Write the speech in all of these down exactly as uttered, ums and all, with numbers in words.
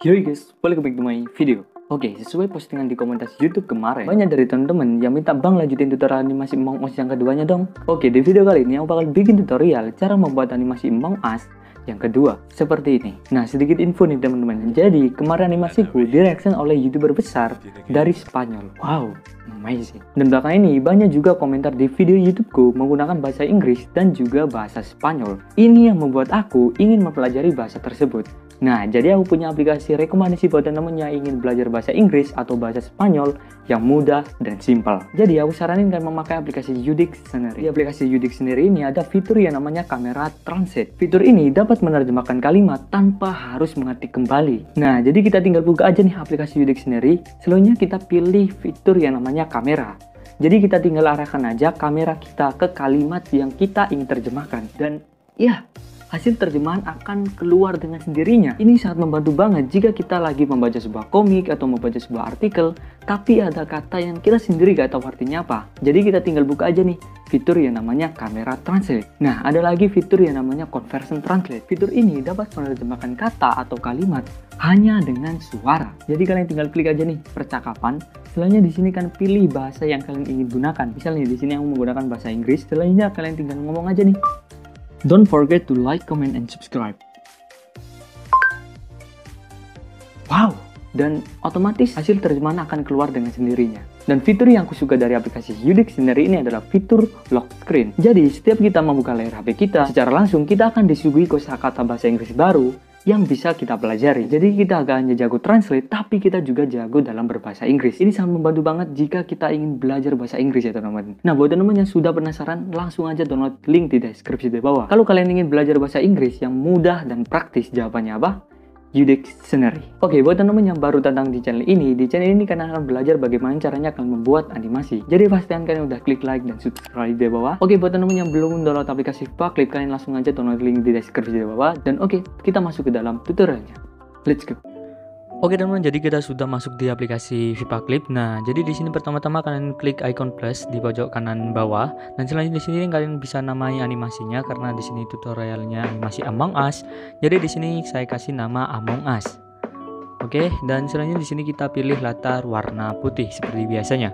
Yo guys, balik back to my video. Oke, okay, sesuai postingan di komunitas YouTube kemarin, banyak dari teman-teman yang minta bang lanjutin tutorial animasi Among Us yang keduanya dong. Oke, okay, di video kali ini aku bakal bikin tutorial cara membuat animasi Among Us yang kedua seperti ini. Nah, sedikit info nih teman-teman. Jadi kemarin animasiku direaction oleh YouTuber besar dari Spanyol. Wow, amazing. Dan belakang ini banyak juga komentar di video YouTubeku menggunakan bahasa Inggris dan juga bahasa Spanyol. Ini yang membuat aku ingin mempelajari bahasa tersebut. Nah, jadi aku punya aplikasi rekomendasi buat teman-teman yang ingin belajar bahasa Inggris atau bahasa Spanyol yang mudah dan simpel. Jadi aku saranin kalian memakai aplikasi U-Dictionary. Di aplikasi U-Dictionary ini ada fitur yang namanya kamera translate. Fitur ini dapat menerjemahkan kalimat tanpa harus mengetik kembali. Nah, jadi kita tinggal buka aja nih aplikasi U-Dictionary. Selanjutnya kita pilih fitur yang namanya kamera. Jadi kita tinggal arahkan aja kamera kita ke kalimat yang kita ingin terjemahkan. Dan ya, hasil terjemahan akan keluar dengan sendirinya. Ini sangat membantu banget jika kita lagi membaca sebuah komik atau membaca sebuah artikel, tapi ada kata yang kita sendiri gak tahu artinya apa. Jadi kita tinggal buka aja nih fitur yang namanya kamera translate. Nah, ada lagi fitur yang namanya conversion translate. Fitur ini dapat menerjemahkan kata atau kalimat hanya dengan suara. Jadi kalian tinggal klik aja nih percakapan. Selanjutnya di sini kan pilih bahasa yang kalian ingin gunakan. Misalnya di sini aku menggunakan bahasa Inggris. Selanjutnya kalian tinggal ngomong aja nih. Don't forget to like, comment, and subscribe. Wow, dan otomatis hasil terjemahan akan keluar dengan sendirinya. Dan fitur yang aku suka dari aplikasi U-Dictionary ini adalah fitur lock screen. Jadi setiap kita membuka layar H P kita, secara langsung kita akan disuguhi kosakata bahasa Inggris baru yang bisa kita pelajari. Jadi kita gak hanya jago translate, tapi kita juga jago dalam berbahasa Inggris. Ini sangat membantu banget jika kita ingin belajar bahasa Inggris ya teman-teman. Nah, buat teman-teman yang sudah penasaran, langsung aja download link di deskripsi di bawah. Kalau kalian ingin belajar bahasa Inggris yang mudah dan praktis, jawabannya apa? U-Dictionary. Oke, okay, buat teman-teman yang baru datang di channel ini, di channel ini kalian akan belajar bagaimana caranya kalian membuat animasi. Jadi pastikan kalian udah klik like dan subscribe di bawah. Oke, okay, buat teman-teman yang belum download aplikasi FlipaClip, kalian langsung aja download link di deskripsi di bawah. Dan oke, okay, kita masuk ke dalam tutorialnya. Let's go. Oke teman-teman, jadi kita sudah masuk di aplikasi FlipaClip. Nah, jadi di sini pertama-tama kalian klik icon plus di pojok kanan bawah. Dan selanjutnya di sini kalian bisa namai animasinya karena di sini tutorialnya animasi Among Us. Jadi di sini saya kasih nama Among Us. Oke, dan selanjutnya di sini kita pilih latar warna putih seperti biasanya.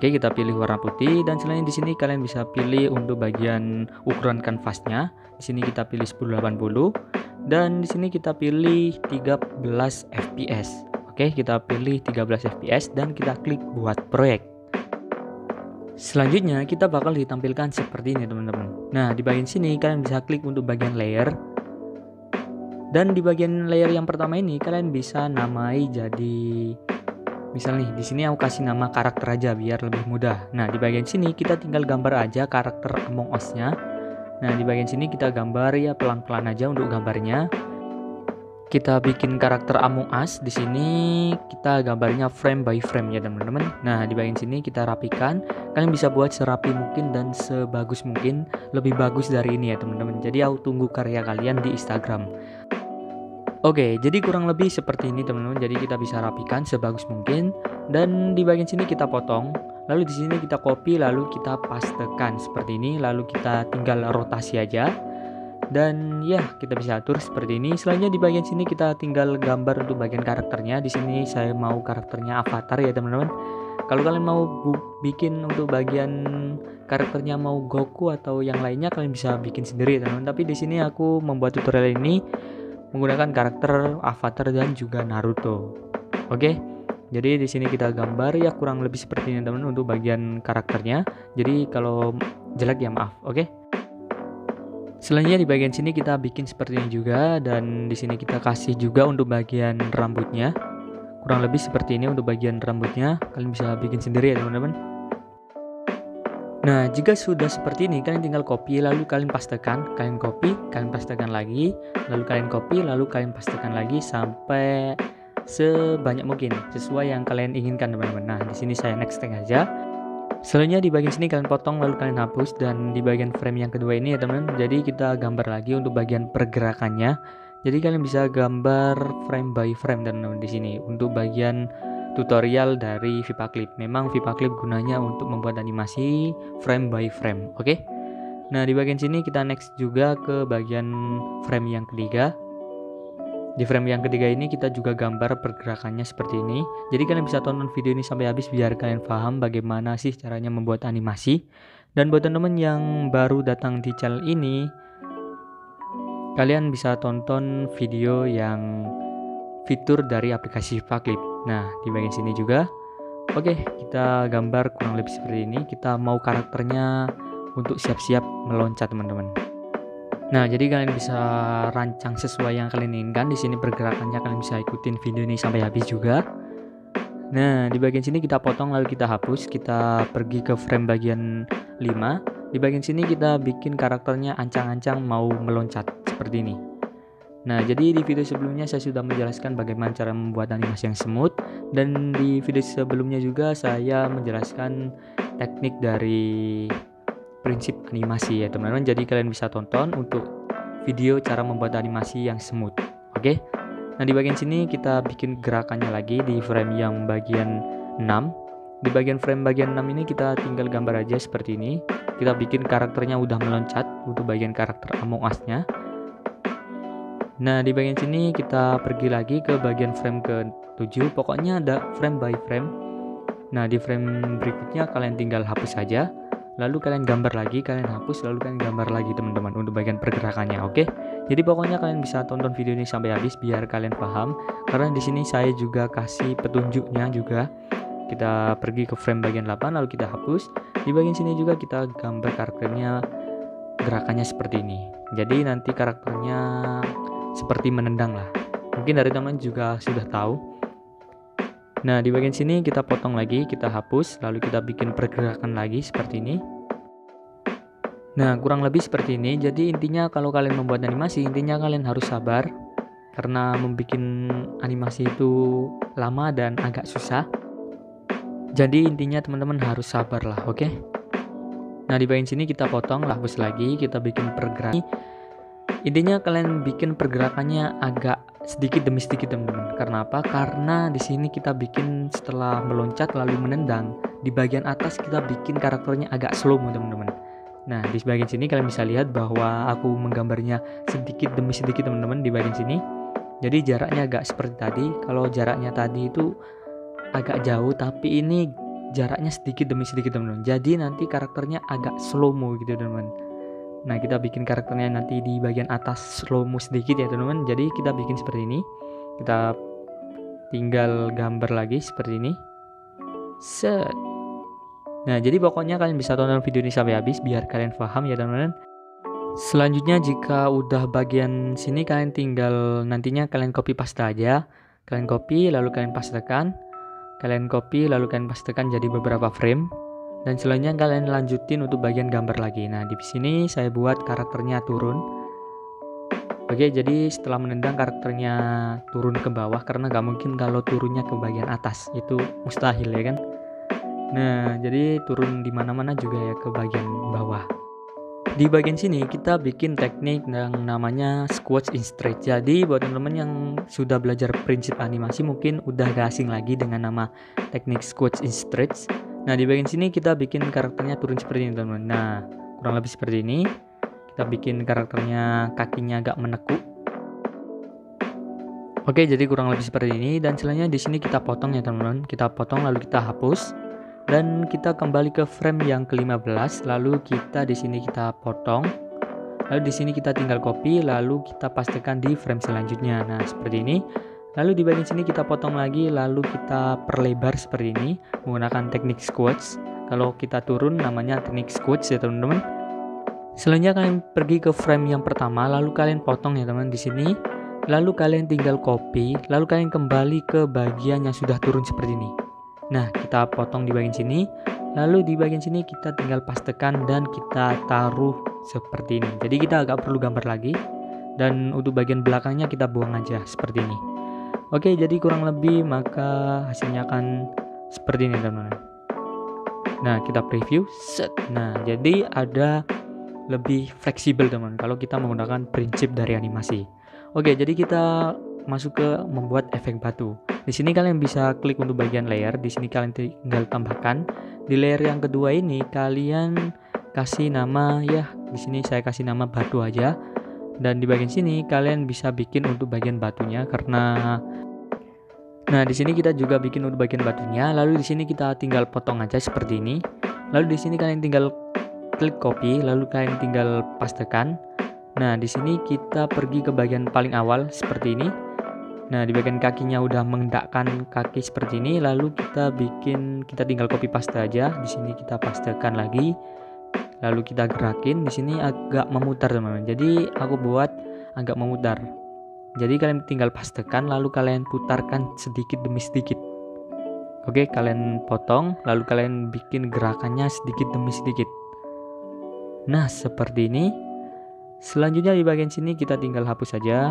Oke, kita pilih warna putih dan selanjutnya di sini kalian bisa pilih untuk bagian ukuran kanvasnya. Di sini kita pilih seribu delapan puluh. Dan di sini kita pilih tiga belas F P S. Oke, kita pilih tiga belas F P S dan kita klik buat proyek. Selanjutnya kita bakal ditampilkan seperti ini teman-teman. Nah, di bagian sini kalian bisa klik untuk bagian layer. Dan di bagian layer yang pertama ini kalian bisa namai jadi, misal nih, di sini aku kasih nama karakter aja biar lebih mudah. Nah, di bagian sini kita tinggal gambar aja karakter Among Us-nya. Nah, di bagian sini kita gambar ya pelan-pelan aja untuk gambarnya. Kita bikin karakter Among Us di sini, kita gambarnya frame by frame ya teman-teman. Nah, di bagian sini kita rapikan. Kalian bisa buat serapi mungkin dan sebagus mungkin, lebih bagus dari ini ya teman-teman. Jadi aku tunggu karya kalian di Instagram. Oke, jadi kurang lebih seperti ini teman-teman. Jadi kita bisa rapikan sebagus mungkin dan di bagian sini kita potong. Lalu di sini kita copy, lalu kita pastekan seperti ini, lalu kita tinggal rotasi aja. Dan ya, kita bisa atur seperti ini. Selanjutnya di bagian sini kita tinggal gambar untuk bagian karakternya. Di sini saya mau karakternya avatar ya teman-teman. Kalau kalian mau bikin untuk bagian karakternya mau Goku atau yang lainnya, kalian bisa bikin sendiri ya teman-teman. Tapi di sini aku membuat tutorial ini menggunakan karakter avatar dan juga Naruto. Oke. Okay? Jadi di sini kita gambar ya kurang lebih seperti ini teman-teman untuk bagian karakternya. Jadi kalau jelek ya maaf, oke. Okay? Selanjutnya di bagian sini kita bikin seperti ini juga dan di sini kita kasih juga untuk bagian rambutnya. Kurang lebih seperti ini untuk bagian rambutnya. Kalian bisa bikin sendiri ya teman-teman. Nah, jika sudah seperti ini kalian tinggal copy lalu kalian pastekan, kalian copy, kalian pastekan lagi, lalu kalian copy, lalu kalian pastekan lagi sampai sebanyak mungkin sesuai yang kalian inginkan teman-teman. Nah, di sini saya next tag aja. Selanjutnya di bagian sini kalian potong lalu kalian hapus dan di bagian frame yang kedua ini ya teman-teman. Jadi kita gambar lagi untuk bagian pergerakannya. Jadi kalian bisa gambar frame by frame teman-teman di sini untuk bagian tutorial dari FlipaClip. Memang FlipaClip gunanya untuk membuat animasi frame by frame. Oke. Okay? Nah, di bagian sini kita next juga ke bagian frame yang ketiga. Di frame yang ketiga ini kita juga gambar pergerakannya seperti ini. Jadi kalian bisa tonton video ini sampai habis biar kalian paham bagaimana sih caranya membuat animasi. Dan buat teman-teman yang baru datang di channel ini, kalian bisa tonton video yang fitur dari aplikasi FlipaClip. Nah, di bagian sini juga. Oke, kita gambar kurang lebih seperti ini. Kita mau karakternya untuk siap-siap meloncat, teman-teman. Nah, jadi kalian bisa rancang sesuai yang kalian inginkan. Di sini pergerakannya kalian bisa ikutin video ini sampai habis juga. Nah, di bagian sini kita potong lalu kita hapus. Kita pergi ke frame bagian lima. Di bagian sini kita bikin karakternya ancang-ancang mau meloncat seperti ini. Nah, jadi di video sebelumnya saya sudah menjelaskan bagaimana cara membuat animasi yang smooth, dan di video sebelumnya juga saya menjelaskan teknik dari prinsip animasi ya teman-teman. Jadi kalian bisa tonton untuk video cara membuat animasi yang smooth. Oke. Nah, di bagian sini kita bikin gerakannya lagi di frame yang bagian enam. Di bagian frame bagian enam ini kita tinggal gambar aja seperti ini. Kita bikin karakternya udah meloncat untuk bagian karakter Among Us-nya. Nah, di bagian sini kita pergi lagi ke bagian frame ke tujuh. Pokoknya ada frame by frame. Nah, di frame berikutnya kalian tinggal hapus saja. Lalu kalian gambar lagi, kalian hapus, lalu kalian gambar lagi teman-teman untuk bagian pergerakannya, oke? Jadi pokoknya kalian bisa tonton video ini sampai habis biar kalian paham. Karena di sini saya juga kasih petunjuknya juga. Kita pergi ke frame bagian delapan lalu kita hapus. Di bagian sini juga kita gambar karakternya, gerakannya seperti ini. Jadi nanti karakternya seperti menendang lah. Mungkin dari teman-teman juga sudah tahu. Nah, di bagian sini kita potong lagi, kita hapus, lalu kita bikin pergerakan lagi seperti ini. Nah, kurang lebih seperti ini. Jadi intinya kalau kalian membuat animasi, intinya kalian harus sabar. Karena membuat animasi itu lama dan agak susah. Jadi intinya teman-teman harus sabar lah, oke? Nah, di bagian sini kita potong, hapus lagi, kita bikin pergerakan. Intinya kalian bikin pergerakannya agak sedikit demi sedikit teman-teman. Karena apa? Karena di sini kita bikin setelah meloncat lalu menendang. Di bagian atas kita bikin karakternya agak slow teman-teman. Nah, di bagian sini kalian bisa lihat bahwa aku menggambarnya sedikit demi sedikit teman-teman di bagian sini. Jadi jaraknya agak seperti tadi. Kalau jaraknya tadi itu agak jauh, tapi ini jaraknya sedikit demi sedikit teman-teman. Jadi nanti karakternya agak slow-mo gitu teman-teman. Nah, kita bikin karakternya nanti di bagian atas slow-mo sedikit ya teman-teman. Jadi kita bikin seperti ini. Kita tinggal gambar lagi seperti ini. Set. Nah, jadi pokoknya kalian bisa tonton video ini sampai habis biar kalian paham ya teman-teman. Selanjutnya jika udah bagian sini kalian tinggal nantinya kalian copy paste aja. Kalian copy lalu kalian pastekan. Kalian copy lalu kalian pastekan jadi beberapa frame. Dan selanjutnya kalian lanjutin untuk bagian gambar lagi. Nah, di sini saya buat karakternya turun. Oke, jadi setelah menendang karakternya turun ke bawah. Karena gak mungkin kalau turunnya ke bagian atas. Itu mustahil ya kan. Nah, jadi turun di mana-mana juga ya ke bagian bawah. Di bagian sini kita bikin teknik yang namanya squash in stretch. Jadi buat teman-teman yang sudah belajar prinsip animasi mungkin udah gak asing lagi dengan nama teknik squash in stretch. Nah, di bagian sini kita bikin karakternya turun seperti ini teman-teman. Nah, kurang lebih seperti ini. Kita bikin karakternya kakinya agak menekuk. Oke, jadi kurang lebih seperti ini. Dan selanjutnya di sini kita potong ya teman-teman. Kita potong lalu kita hapus. Dan kita kembali ke frame yang ke lima belas. Lalu kita di sini kita potong. Lalu di sini kita tinggal copy. Lalu kita pastikan di frame selanjutnya. Nah, seperti ini. Lalu di bagian sini kita potong lagi, lalu kita perlebar seperti ini menggunakan teknik squash. Kalau kita turun namanya teknik squash ya teman-teman. Selanjutnya kalian pergi ke frame yang pertama, lalu kalian potong ya teman-teman di sini. Lalu kalian tinggal copy, lalu kalian kembali ke bagian yang sudah turun seperti ini. Nah, kita potong di bagian sini, lalu di bagian sini kita tinggal pastekan dan kita taruh seperti ini. Jadi kita agak perlu gambar lagi, dan untuk bagian belakangnya kita buang aja seperti ini. Oke, jadi kurang lebih maka hasilnya akan seperti ini teman-teman. Nah, kita preview. Set. Nah, jadi ada lebih fleksibel teman-teman kalau kita menggunakan prinsip dari animasi. Oke, jadi kita masuk ke membuat efek batu. Di sini kalian bisa klik untuk bagian layer. Di sini kalian tinggal tambahkan. Di layer yang kedua ini kalian kasih nama ya. Di sini saya kasih nama batu aja. Dan di bagian sini kalian bisa bikin untuk bagian batunya karena nah di sini kita juga bikin untuk bagian batunya. Lalu di sini kita tinggal potong aja seperti ini. Lalu di sini kalian tinggal klik copy, lalu kalian tinggal pastekan. Nah di sini kita pergi ke bagian paling awal seperti ini. Nah di bagian kakinya udah mengendakkan kaki seperti ini, lalu kita bikin kita tinggal copy paste aja. Di sini kita pastekan lagi, lalu kita gerakin. Di sini agak memutar teman-teman, jadi aku buat agak memutar. Jadi kalian tinggal pastekan lalu kalian putarkan sedikit demi sedikit. Oke, kalian potong lalu kalian bikin gerakannya sedikit demi sedikit. Nah seperti ini. Selanjutnya di bagian sini kita tinggal hapus saja.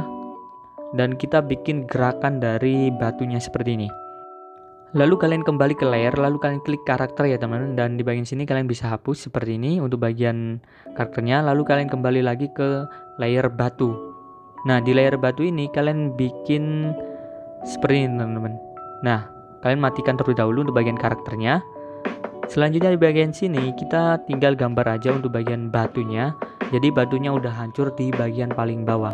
Dan kita bikin gerakan dari batunya seperti ini. Lalu kalian kembali ke layer, lalu kalian klik karakter ya teman-teman. Dan di bagian sini kalian bisa hapus seperti ini untuk bagian karakternya. Lalu kalian kembali lagi ke layer batu. Nah di layer batu ini kalian bikin seperti ini teman-teman. Nah kalian matikan terlebih dahulu untuk bagian karakternya. Selanjutnya di bagian sini kita tinggal gambar aja untuk bagian batunya. Jadi batunya udah hancur di bagian paling bawah.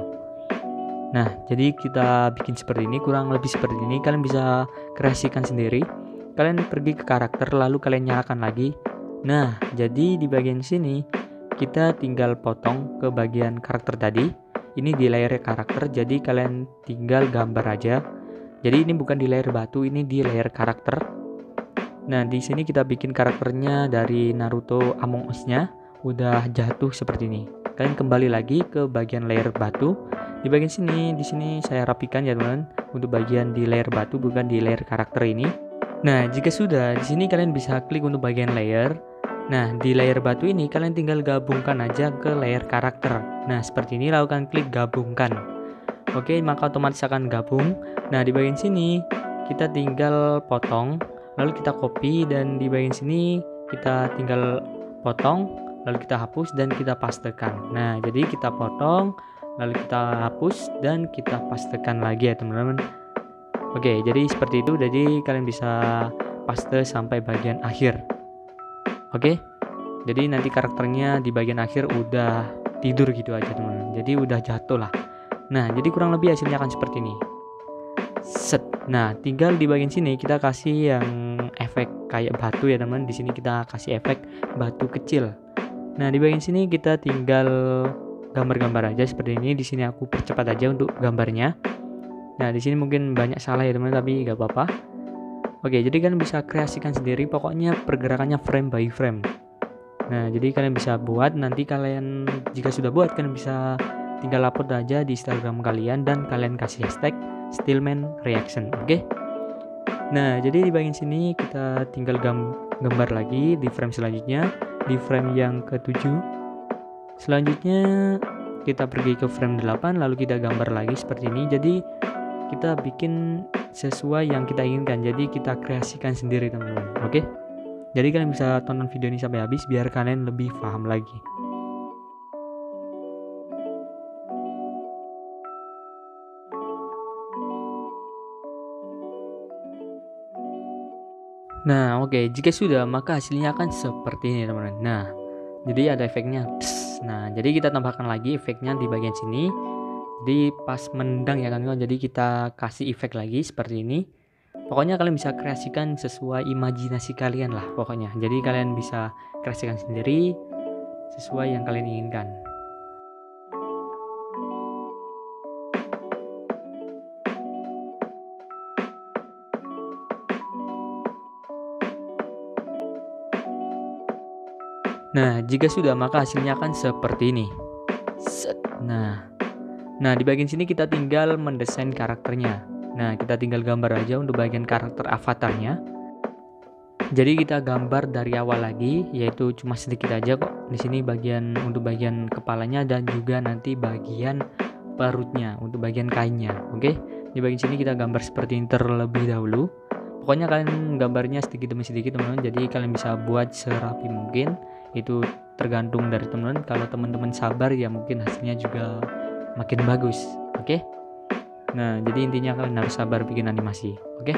Nah jadi kita bikin seperti ini, kurang lebih seperti ini. Kalian bisa kreasikan sendiri. Kalian pergi ke karakter lalu kalian nyalakan lagi. Nah jadi di bagian sini kita tinggal potong ke bagian karakter tadi. Ini di layer karakter, jadi kalian tinggal gambar aja. Jadi ini bukan di layer batu, ini di layer karakter. Nah di sini kita bikin karakternya dari Naruto Among Us nya udah jatuh seperti ini. Kalian kembali lagi ke bagian layer batu. Di bagian sini, di sini saya rapikan ya teman, untuk bagian di layer batu bukan di layer karakter ini. Nah jika sudah, di sini kalian bisa klik untuk bagian layer. Nah di layer batu ini kalian tinggal gabungkan aja ke layer karakter. Nah seperti ini, lalu kalian klik gabungkan. Oke, maka otomatis akan gabung. Nah di bagian sini kita tinggal potong, lalu kita copy, dan di bagian sini kita tinggal potong, lalu kita hapus dan kita pastekan. Nah jadi kita potong, lalu kita hapus dan kita pastekan lagi ya teman-teman. Oke, jadi seperti itu. Jadi kalian bisa paste sampai bagian akhir. Oke, jadi nanti karakternya di bagian akhir udah tidur gitu aja teman-teman. Jadi udah jatuh lah. Nah jadi kurang lebih hasilnya akan seperti ini. Set. Nah tinggal di bagian sini kita kasih yang efek kayak batu ya teman. Di sini kita kasih efek batu kecil. Nah di bagian sini kita tinggal gambar-gambar aja seperti ini. Di sini aku percepat aja untuk gambarnya. Nah di sini mungkin banyak salah ya teman, tapi nggak apa-apa. Oke, jadi kalian bisa kreasikan sendiri. Pokoknya pergerakannya frame by frame. Nah jadi kalian bisa buat. Nanti kalian jika sudah buat kalian bisa tinggal upload aja di Instagram kalian dan kalian kasih hashtag Stilmen Reaction. Oke. Nah jadi di bagian sini kita tinggal gambar lagi di frame selanjutnya, di frame yang ketujuh. Selanjutnya kita pergi ke frame delapan lalu kita gambar lagi seperti ini. Jadi kita bikin sesuai yang kita inginkan. Jadi kita kreasikan sendiri teman-teman. Oke. Jadi kalian bisa tonton video ini sampai habis biar kalian lebih paham lagi. Nah, oke, jika sudah maka hasilnya akan seperti ini teman-teman. Nah, jadi ada efeknya. Nah jadi kita tambahkan lagi efeknya di bagian sini. Jadi pas mendang ya kan, jadi kita kasih efek lagi seperti ini. Pokoknya kalian bisa kreasikan sesuai imajinasi kalian lah pokoknya. Jadi kalian bisa kreasikan sendiri sesuai yang kalian inginkan. Nah, jika sudah maka hasilnya akan seperti ini. Set. Nah. Nah, di bagian sini kita tinggal mendesain karakternya. Nah, kita tinggal gambar aja untuk bagian karakter avatarnya. Jadi kita gambar dari awal lagi, yaitu cuma sedikit aja kok. Di sini bagian untuk bagian kepalanya dan juga nanti bagian perutnya untuk bagian kainnya. Oke. Di bagian sini kita gambar seperti ini terlebih dahulu. Pokoknya kalian gambarnya sedikit demi sedikit teman-teman. Jadi kalian bisa buat serapi mungkin. Itu tergantung dari teman-teman. Kalau teman-teman sabar ya mungkin hasilnya juga makin bagus. Oke. Nah jadi intinya kalian harus sabar bikin animasi. Oke.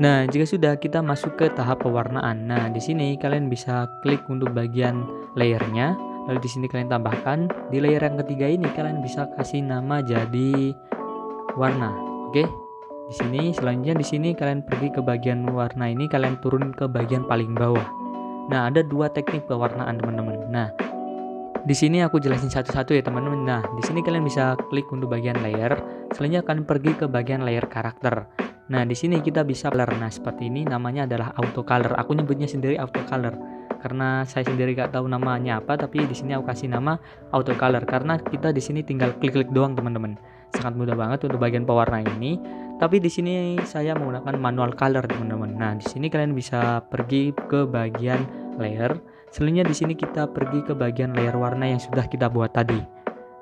Nah, jika sudah, kita masuk ke tahap pewarnaan. Nah, di sini kalian bisa klik untuk bagian layernya. Lalu di sini kalian tambahkan. Di layer yang ketiga ini kalian bisa kasih nama jadi warna. Oke. Di sini selanjutnya di sini kalian pergi ke bagian warna ini, kalian turun ke bagian paling bawah. Nah, ada dua teknik pewarnaan, teman-teman. Nah, di sini aku jelasin satu-satu ya, teman-teman. Nah, di sini kalian bisa klik untuk bagian layer. Selanjutnya kalian pergi ke bagian layer karakter. Nah, di sini kita bisa color. Nah, seperti ini namanya adalah auto color. Aku nyebutnya sendiri auto color karena saya sendiri gak tahu namanya apa, tapi di sini aku kasih nama auto color karena kita di sini tinggal klik-klik doang, teman-teman. Sangat mudah banget untuk bagian pewarna ini. Tapi di sini saya menggunakan manual color, teman-teman. Nah, di sini kalian bisa pergi ke bagian layer. Selanjutnya di sini kita pergi ke bagian layer warna yang sudah kita buat tadi.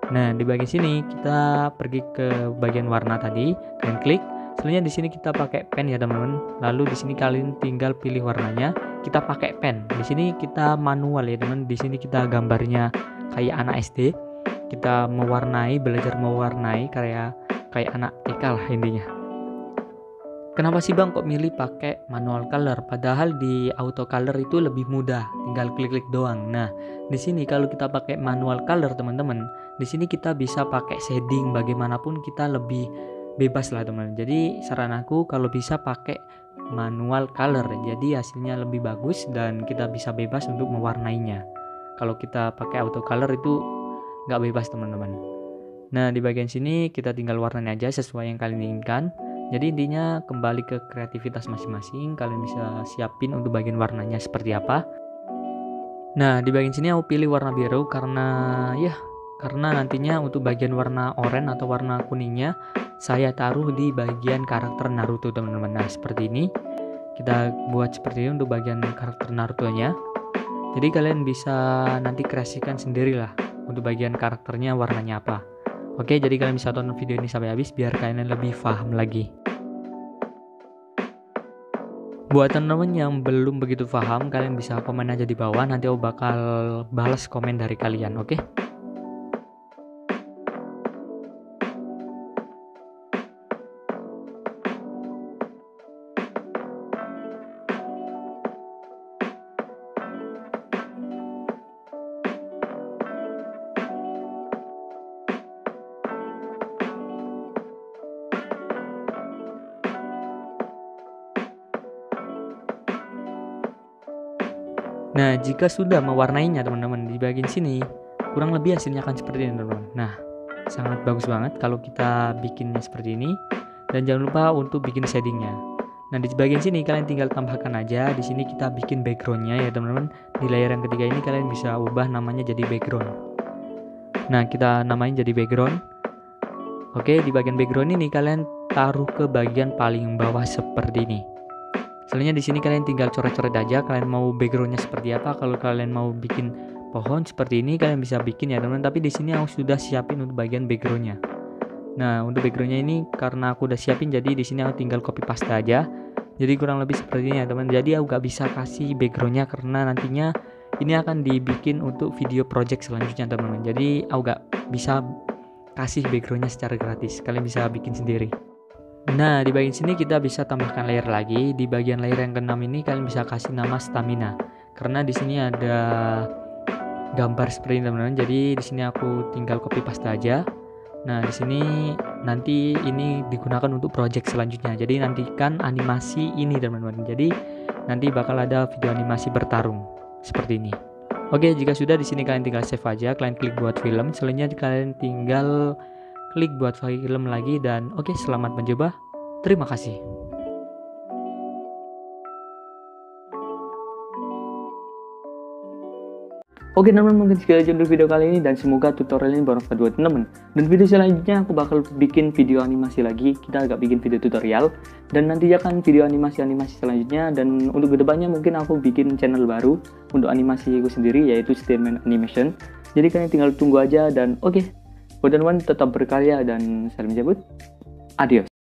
Nah, di bagian sini kita pergi ke bagian warna tadi, kalian klik. Selanjutnya di sini kita pakai pen ya, teman-teman. Lalu di sini kalian tinggal pilih warnanya. Kita pakai pen. Di sini kita manual ya, teman. Di sini kita gambarnya kayak anak S D. Kita mewarnai, belajar mewarnai karya kayak anak T K lah intinya. Kenapa sih bang kok milih pakai manual color? Padahal di auto color itu lebih mudah, tinggal klik-klik doang. Nah, di sini kalau kita pakai manual color, teman-teman, di sini kita bisa pakai shading, bagaimanapun kita lebih bebas lah, teman-teman. Jadi saran aku kalau bisa pakai manual color, jadi hasilnya lebih bagus dan kita bisa bebas untuk mewarnainya. Kalau kita pakai auto color itu nggak bebas, teman-teman. Nah, di bagian sini kita tinggal warnanya aja sesuai yang kalian inginkan. Jadi intinya kembali ke kreativitas masing-masing, kalian bisa siapin untuk bagian warnanya seperti apa. Nah, di bagian sini aku pilih warna biru karena ya karena nantinya untuk bagian warna oranye atau warna kuningnya saya taruh di bagian karakter Naruto, teman-teman. Nah, seperti ini kita buat seperti ini untuk bagian karakter Naruto-nya. Jadi kalian bisa nanti kreasikan sendirilah untuk bagian karakternya warnanya apa. Oke, jadi kalian bisa tonton video ini sampai habis biar kalian lebih paham lagi. Buat teman-teman yang belum begitu paham, kalian bisa komen aja di bawah, nanti aku bakal balas komen dari kalian, oke? Nah, jika sudah mewarnainya, teman-teman, di bagian sini kurang lebih hasilnya akan seperti ini, teman-teman. Nah, sangat bagus banget kalau kita bikinnya seperti ini. Dan jangan lupa untuk bikin shadingnya. Nah, di bagian sini kalian tinggal tambahkan aja. Di sini kita bikin backgroundnya ya, teman-teman. Di layer yang ketiga ini kalian bisa ubah namanya jadi background. Nah, kita namain jadi background. Oke, di bagian background ini kalian taruh ke bagian paling bawah seperti ini. Selanjutnya di sini kalian tinggal coret-coret aja, kalian mau backgroundnya seperti apa. Kalau kalian mau bikin pohon seperti ini kalian bisa bikin ya, teman-teman. Tapi di sini aku sudah siapin untuk bagian backgroundnya. Nah, untuk backgroundnya ini karena aku udah siapin, jadi di sini aku tinggal copy paste aja. Jadi kurang lebih seperti ini ya, teman. Jadi aku gak bisa kasih backgroundnya karena nantinya ini akan dibikin untuk video project selanjutnya, teman-teman. Jadi aku gak bisa kasih backgroundnya secara gratis. Kalian bisa bikin sendiri. Nah, di bagian sini kita bisa tambahkan layer lagi. Di bagian layer yang keenam ini kalian bisa kasih nama stamina. Karena di sini ada gambar seperti ini, teman-teman. Jadi di sini aku tinggal copy paste aja. Nah, di sini nanti ini digunakan untuk project selanjutnya. Jadi nantikan animasi ini, teman-teman. Jadi nanti bakal ada video animasi bertarung seperti ini. Oke, jika sudah di sini kalian tinggal save aja, kalian klik buat film. Selanjutnya kalian tinggal klik buat film lagi dan oke, selamat mencoba. Terima kasih. Oke teman-teman, mungkin sekian aja untuk video kali ini dan semoga tutorial ini bermanfaat buat teman-teman. Dan video selanjutnya aku bakal bikin video animasi lagi, kita agak bikin video tutorial. Dan nantinya kan video animasi-animasi selanjutnya dan untuk kedepannya mungkin aku bikin channel baru untuk animasi aku sendiri yaitu Stilmen Animation. Jadi kalian tinggal tunggu aja dan oke. Buat teman-teman tetap berkarya dan salam cabut. Adios.